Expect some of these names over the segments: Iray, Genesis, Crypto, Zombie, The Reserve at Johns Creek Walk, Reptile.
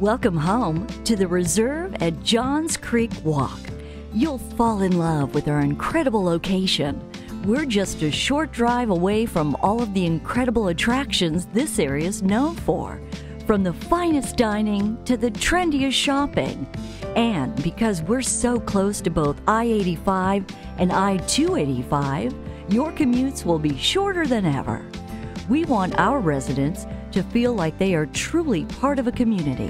Welcome home to the Reserve at Johns Creek Walk. You'll fall in love with our incredible location. We're just a short drive away from all of the incredible attractions this area is known for, from the finest dining to the trendiest shopping. And because we're so close to both I-85 and I-285, your commutes will be shorter than ever. We want our residents to feel like they are truly part of a community,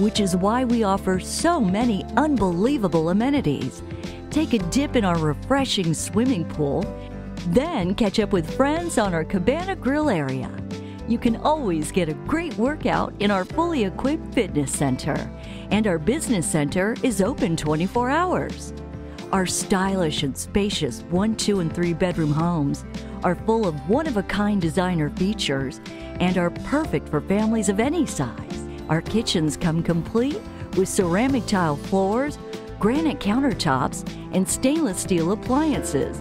which is why we offer so many unbelievable amenities. Take a dip in our refreshing swimming pool, then catch up with friends on our Cabana Grill area. You can always get a great workout in our fully equipped fitness center, and our business center is open 24 hours. Our stylish and spacious 1, 2, and 3 bedroom homes are full of one-of-a-kind designer features and are perfect for families of any size. Our kitchens come complete with ceramic tile floors, granite countertops, and stainless steel appliances.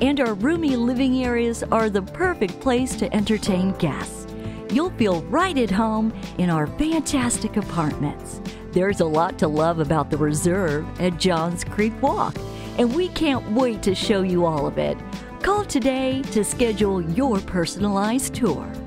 And our roomy living areas are the perfect place to entertain guests. You'll feel right at home in our fantastic apartments. There's a lot to love about the Reserve at Johns Creek Walk, and we can't wait to show you all of it. Call today to schedule your personalized tour.